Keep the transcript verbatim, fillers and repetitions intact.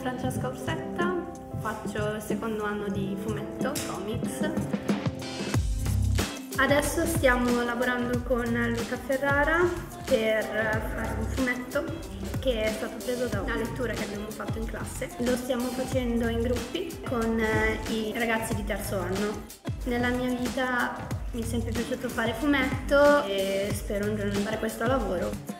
Francesca Ursetta, faccio il secondo anno di Fumetto, Comics. Adesso stiamo lavorando con Luca Ferrara per fare un fumetto che è stato preso da una lettura che abbiamo fatto in classe. Lo stiamo facendo in gruppi con i ragazzi di terzo anno. Nella mia vita mi è sempre piaciuto fare fumetto e spero un giorno di fare questo lavoro.